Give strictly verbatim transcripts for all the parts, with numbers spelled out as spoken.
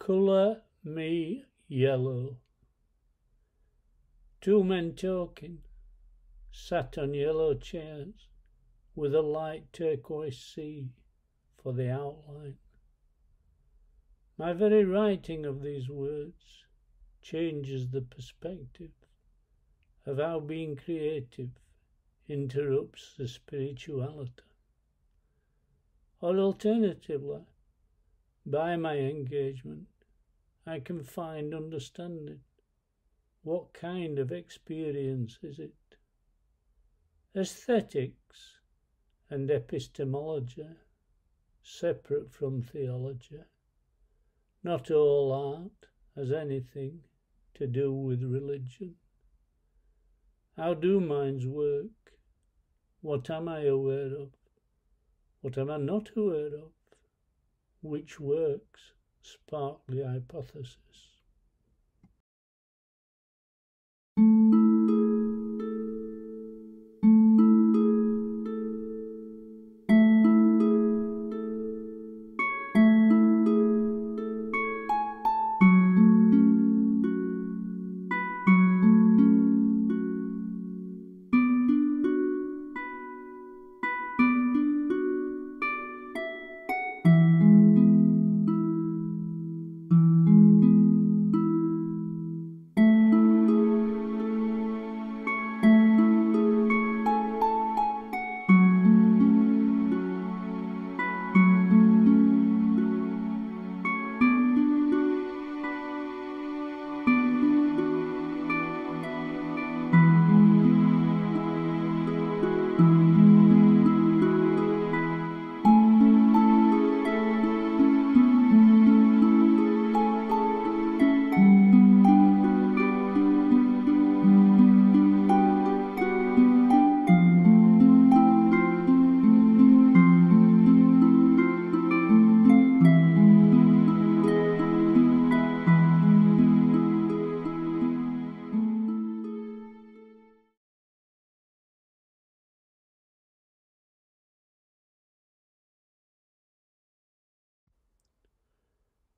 Color me yellow. Two men talking, sat on yellow chairs, with a light turquoise sea for the outline. My very writing of these words changes the perspective of how being creative interrupts the spirituality. Or alternatively, by my engagement, I can find understanding. What kind of experience is it? Aesthetics and epistemology, separate from theology. Not all art has anything to do with religion. How do minds work? What am I aware of? What am I not aware of? Which works spark the hypothesis?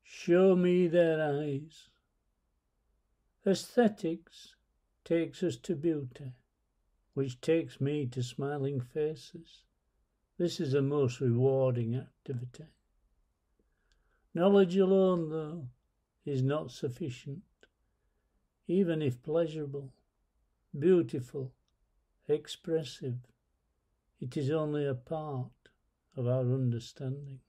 Show me their eyes. Aesthetics takes us to beauty, which takes me to smiling faces. This is the most rewarding activity. Knowledge alone, though, is not sufficient. Even if pleasurable, beautiful, expressive, it is only a part of our understanding.